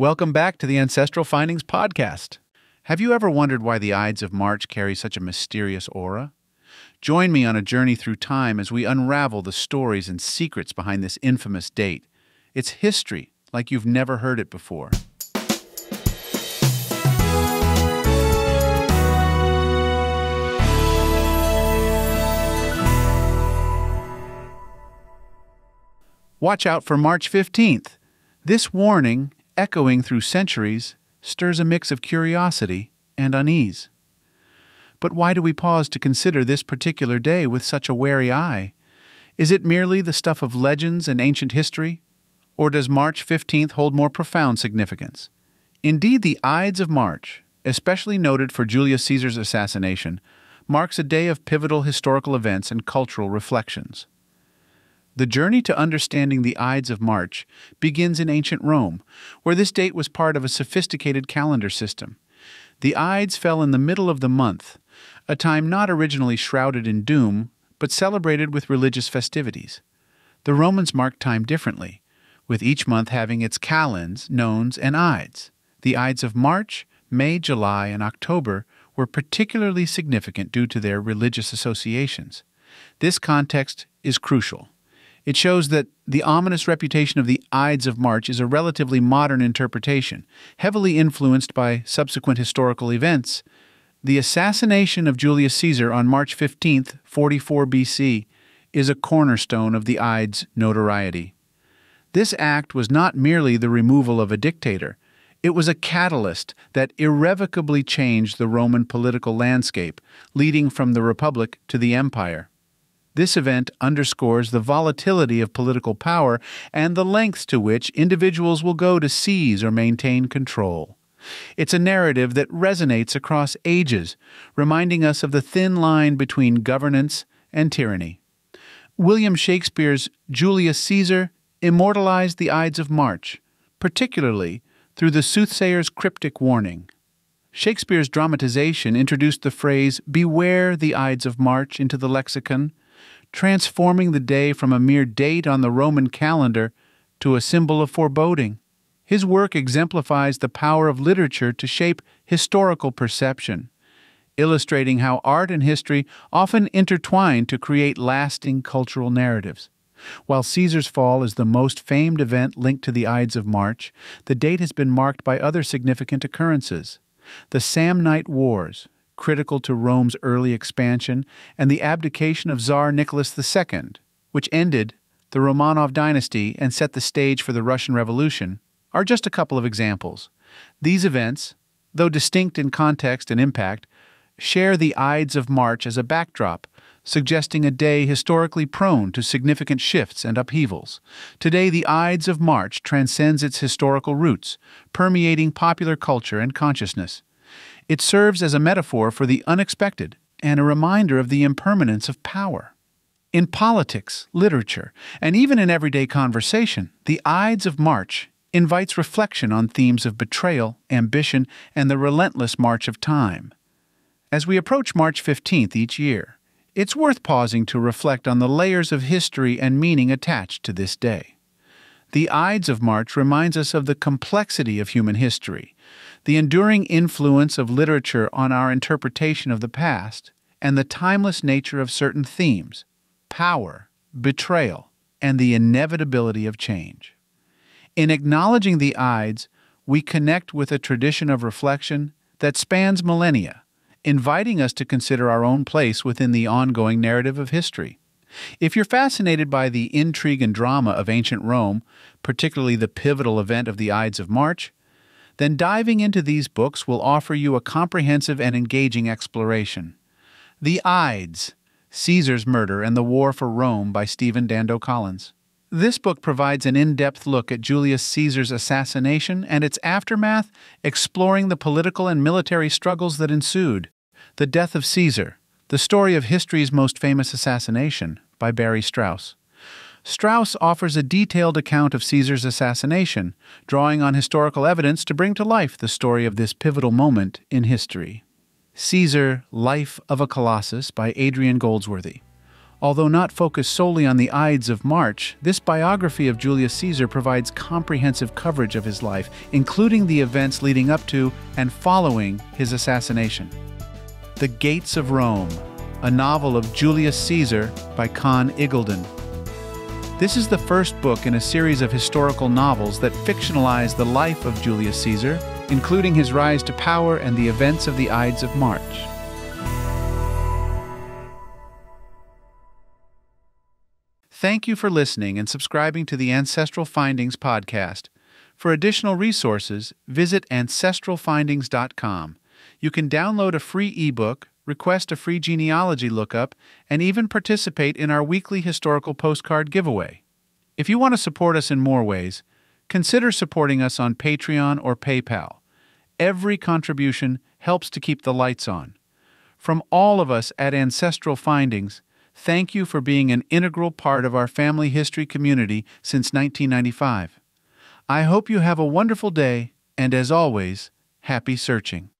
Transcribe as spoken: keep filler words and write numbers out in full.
Welcome back to the Ancestral Findings Podcast. Have you ever wondered why the Ides of March carry such a mysterious aura? Join me on a journey through time as we unravel the stories and secrets behind this infamous date. It's history like you've never heard it before. Watch out for March fifteenth. This warning, echoing through centuries, stirs a mix of curiosity and unease. But why do we pause to consider this particular day with such a wary eye? Is it merely the stuff of legends and ancient history? Or does March fifteenth hold more profound significance? Indeed, the Ides of March, especially noted for Julius Caesar's assassination, marks a day of pivotal historical events and cultural reflections. The journey to understanding the Ides of March begins in ancient Rome, where this date was part of a sophisticated calendar system. The Ides fell in the middle of the month, a time not originally shrouded in doom, but celebrated with religious festivities. The Romans marked time differently, with each month having its calends, nones, and ides. The Ides of March, May, July, and October were particularly significant due to their religious associations. This context is crucial. It shows that the ominous reputation of the Ides of March is a relatively modern interpretation, heavily influenced by subsequent historical events. The assassination of Julius Caesar on March fifteenth, forty-four B C, is a cornerstone of the Ides' notoriety. This act was not merely the removal of a dictator. It was a catalyst that irrevocably changed the Roman political landscape, leading from the Republic to the Empire. This event underscores the volatility of political power and the lengths to which individuals will go to seize or maintain control. It's a narrative that resonates across ages, reminding us of the thin line between governance and tyranny. William Shakespeare's Julius Caesar immortalized the Ides of March, particularly through the soothsayer's cryptic warning. Shakespeare's dramatization introduced the phrase, "Beware the Ides of March," into the lexicon, transforming the day from a mere date on the Roman calendar to a symbol of foreboding. His work exemplifies the power of literature to shape historical perception, illustrating how art and history often intertwine to create lasting cultural narratives. While Caesar's fall is the most famed event linked to the Ides of March, the date has been marked by other significant occurrences. The Samnite Wars, critical to Rome's early expansion, and the abdication of Tsar Nicholas the Second, which ended the Romanov dynasty and set the stage for the Russian Revolution, are just a couple of examples. These events, though distinct in context and impact, share the Ides of March as a backdrop, suggesting a day historically prone to significant shifts and upheavals. Today, the Ides of March transcends its historical roots, permeating popular culture and consciousness. It serves as a metaphor for the unexpected and a reminder of the impermanence of power. In politics, literature, and even in everyday conversation, the Ides of March invites reflection on themes of betrayal, ambition, and the relentless march of time. As we approach March fifteenth each year, it's worth pausing to reflect on the layers of history and meaning attached to this day. The Ides of March reminds us of the complexity of human history, the enduring influence of literature on our interpretation of the past, and the timeless nature of certain themes: power, betrayal, and the inevitability of change. In acknowledging the Ides, we connect with a tradition of reflection that spans millennia, inviting us to consider our own place within the ongoing narrative of history. If you're fascinated by the intrigue and drama of ancient Rome, particularly the pivotal event of the Ides of March, then diving into these books will offer you a comprehensive and engaging exploration. The Ides, Caesar's Murder and the War for Rome by Stephen Dando-Collins. This book provides an in-depth look at Julius Caesar's assassination and its aftermath, exploring the political and military struggles that ensued. The Death of Caesar, the Story of History's Most Famous Assassination by Barry Strauss. Strauss offers a detailed account of Caesar's assassination, drawing on historical evidence to bring to life the story of this pivotal moment in history. Caesar, Life of a Colossus by Adrian Goldsworthy. Although not focused solely on the Ides of March, this biography of Julius Caesar provides comprehensive coverage of his life, including the events leading up to and following his assassination. The Gates of Rome, a novel of Julius Caesar by Conn Iggulden. This is the first book in a series of historical novels that fictionalize the life of Julius Caesar, including his rise to power and the events of the Ides of March. Thank you for listening and subscribing to the Ancestral Findings Podcast. For additional resources, visit ancestral findings dot com. You can download a free ebook, request a free genealogy lookup, and even participate in our weekly historical postcard giveaway. If you want to support us in more ways, consider supporting us on Patreon or PayPal. Every contribution helps to keep the lights on. From all of us at Ancestral Findings, thank you for being an integral part of our family history community since nineteen ninety-five. I hope you have a wonderful day, and as always, happy searching.